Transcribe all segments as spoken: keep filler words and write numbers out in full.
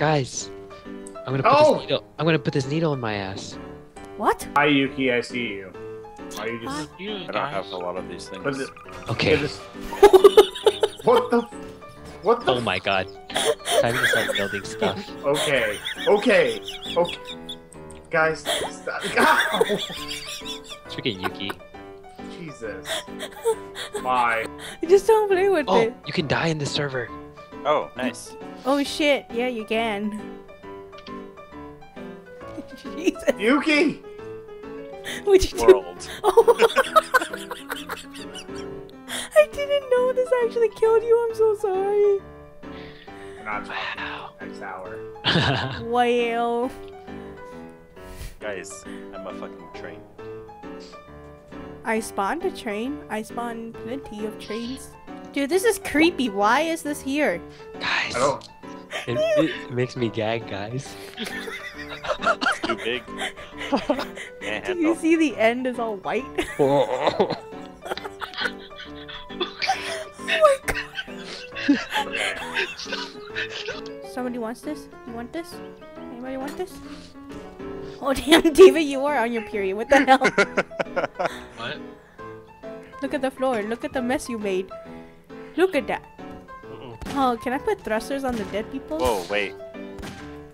Guys, I'm gonna put oh! this needle. I'm gonna put this needle in my ass. What? Hi Yuki, I see you. Why you just? You I don't have a lot of these things. It, okay. This... what the? What the? Oh my god! Time to start building stuff. Okay. Okay. Okay. Guys, stop. Ow! Freaking Yuki. Jesus. Why? You just don't play with oh, it. Oh, you can die in the server. Oh, nice. Oh shit! Yeah, you can. Jesus. Yuki. What'd you World. do? Oh. I didn't know this actually killed you. I'm so sorry. Not wow. Next hour. Wow. Guys, I'm a fucking train. I spawned a train. I spawned plenty of trains. Dude, this is creepy. Why is this here? Guys. Oh. It, it makes me gag, guys. It's too big. Do you see the end is all white? Oh my god. Somebody wants this? You want this? Anybody want this? Oh damn, David, you are on your period. What the hell? What? Look at the floor. Look at the mess you made. Look at that. Oh, can I put thrusters on the dead people? Whoa, wait.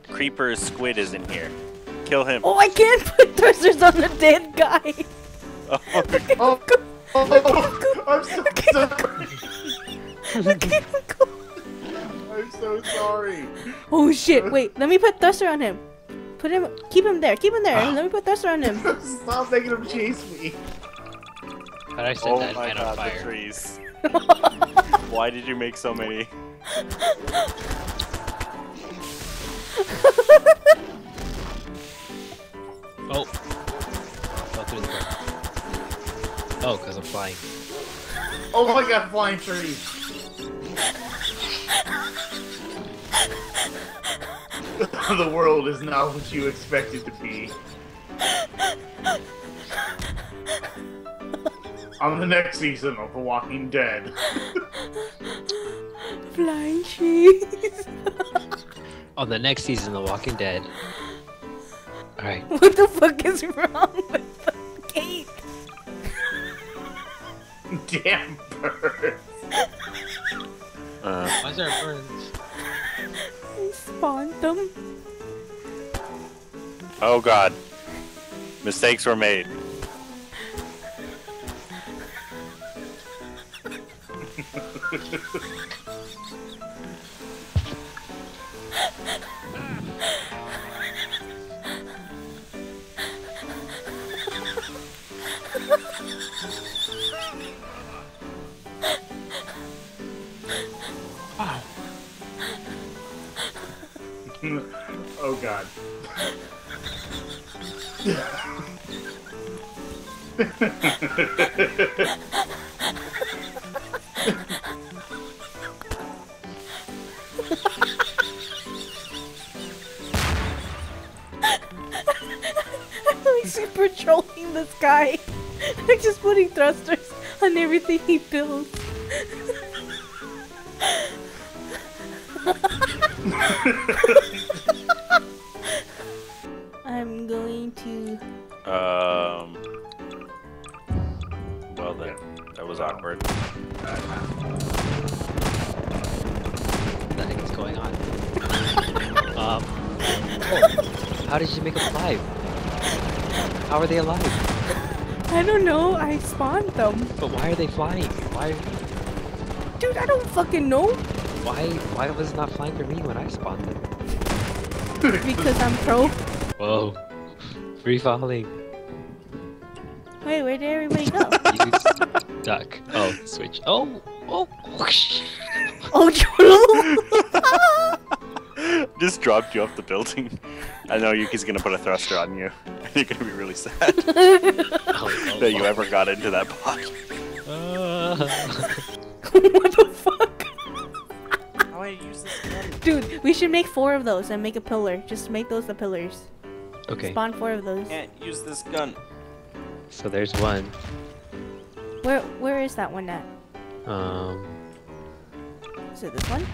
Creeper Squid is in here. Kill him. Oh, I can't put thrusters on the dead guy. Oh, oh, oh, I'm so sorry. I'm so sorry. Oh shit, wait. Let me put thruster on him. Put him, keep him there, keep him there. Let me put thruster on him. Stop making him chase me. How did I set oh that man on fire? The trees. Why did you make so many? Oh. Through the oh, because I'm flying. Oh my god, flying trees! The world is not what you expect it to be. On the next season of The Walking Dead. Flying trees. On the next season of The Walking Dead. Alright. What the fuck is wrong with the cake? Damn birds. Uh, why is there birds? I spawned them. Oh god. Mistakes were made. Wow. Oh god. Super trolling this guy. Like just putting thrusters on everything he builds. I'm going to. Um. Well then, that was awkward. Nothing's going on. um. Oh, how did you make them alive? How are they alive? I don't know. I spawned them. But why are they flying? Why? Dude, I don't fucking know. Why? Why was it not flying for me when I spawned them? Because I'm pro. Whoa! Free falling. Wait, where did everybody go? You just duck. Oh, switch. Oh, oh, whoosh. Oh, Cholo! Just dropped you off the building. I know Yuki's gonna put a thruster on you. You're gonna be really sad oh, oh, that you oh. ever got into that pot. Uh. What the fuck? How do I use this gun? Dude, we should make four of those and make a pillar. Just make those the pillars. Okay. Spawn four of those. Can't use this gun. So there's one. Where where is that one at? Um. Is it this one?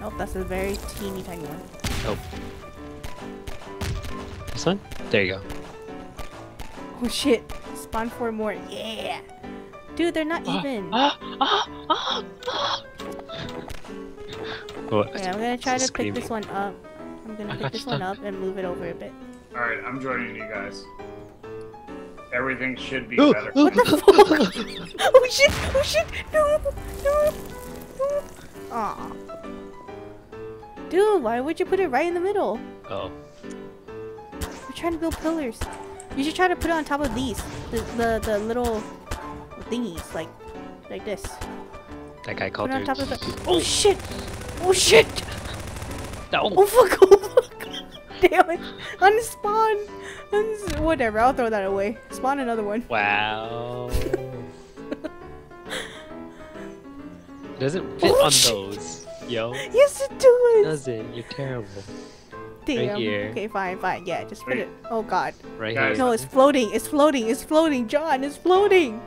Nope, that's a very teeny tiny one. Nope. This one? There you go. Oh shit. Spawn four more. Yeah. Dude, they're not ah, even. Ah, ah, ah, ah. What? Okay, I'm gonna try to pick this one up. I'm gonna pick this one up and move it over a bit. Alright, I'm joining you guys. Everything should be better. What the fuck? Oh shit! Oh shit! No! No! No! Aw. Dude, why would you put it right in the middle? Oh. We're trying to build pillars. You should try to put it on top of these. The the, the little thingies, like like this. That guy called it on top of the... Oh shit! Oh shit! No. Oh fuck! Oh fuck! Damn it! Unspawn! Uns Whatever, I'll throw that away. Spawn another one. Wow. Doesn't fit oh, on shit. those, yo. Yes it does! It doesn't, you're terrible. Damn. Right here. Okay, fine, fine, yeah, just put right. it- Oh god. Right guys. here. No, it's floating, it's floating, it's floating, John, it's floating!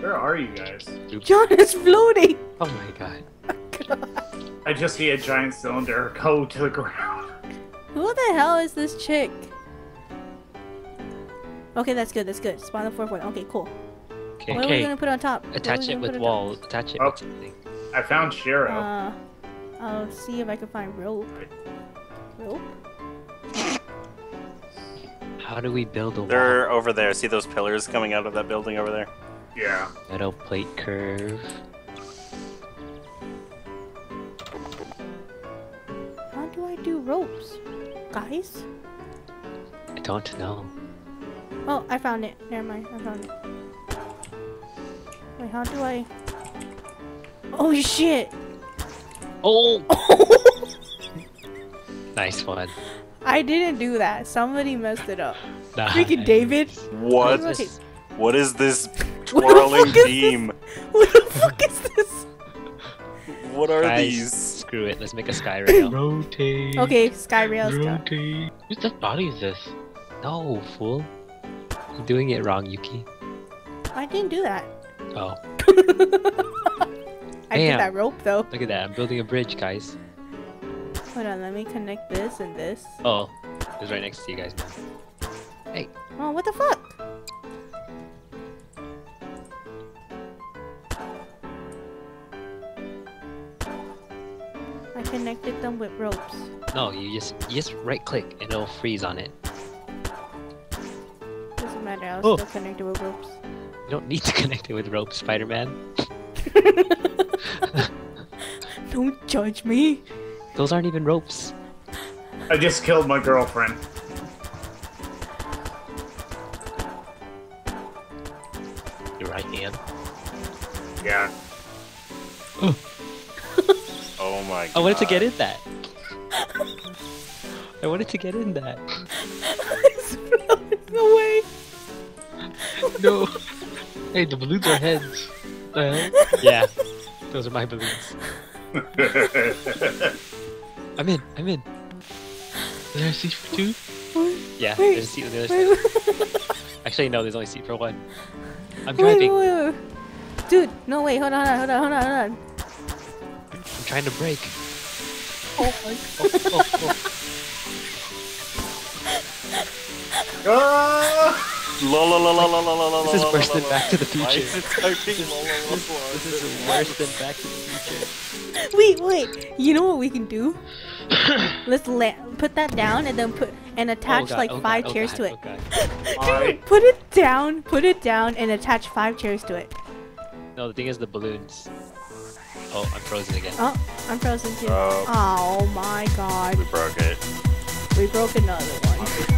Where are you guys? Oops. John, it's floating! Oh my god. God. I just see a giant cylinder go to the ground. Who the hell is this chick? Okay, that's good, that's good. Spawn the fourth one. Okay, cool. Okay. What are we gonna put on top? Attach it with wall. Attach it with something. I found Cheryl. Uh, I'll see if I can find rope. Rope? How do we build a wall? They're over there. See those pillars coming out of that building over there? Yeah. Metal plate curve. How do I do ropes? Guys? I don't know. Oh, I found it. Never mind. I found it. Wait, how do I... Oh, shit! Oh! Nice one. I didn't do that. Somebody messed it up. Nah, Freaking David. What? What is, what is this twirling beam? What the fuck is this? What are Guys, these? Screw it. Let's make a sky rail. Rotate. Okay, sky rails. Rotate. Whose dead body is this? No, fool. You're doing it wrong, Yuki. I didn't do that. Oh. I Damn. did that rope, though. Look at that. I'm building a bridge, guys. Hold on. Let me connect this and this. Oh. It's right next to you guys now. Hey. Oh, what the fuck? I connected them with ropes. No, you just, you just right-click and it'll freeze on it. Doesn't matter. I was oh. still connected with ropes. You don't need to connect it with ropes, Spider-Man. Don't judge me. Those aren't even ropes. I just killed my girlfriend. You're right, Ann. Yeah. Oh, oh my god. I wanted to get in that. I wanted to get in that. It's floating away. No. Hey, the balloons are heads. Uh, yeah, those are my balloons. I'm in, I'm in. Is there a seat for two? Yeah, wait, there's a seat on the other side. Actually, no, there's only a seat for one. I'm driving. Wait, wait, wait. Dude, no, wait, hold on, hold on, hold on, hold on. I'm trying to brake. Oh, my God. Oh, oh, oh. Ah! This is worse than Back to the Future. This is worse than Back to the Future. Wait, wait. You know what we can do? Let's let put that down and then put and attach oh God, like oh five God, chairs oh God, to it. Oh Dude, put it down, put it down, and attach five chairs to it. No, the thing is the balloons. Oh, I'm frozen again. Oh, I'm frozen too. Oh, oh my God. We broke it. We broke another one.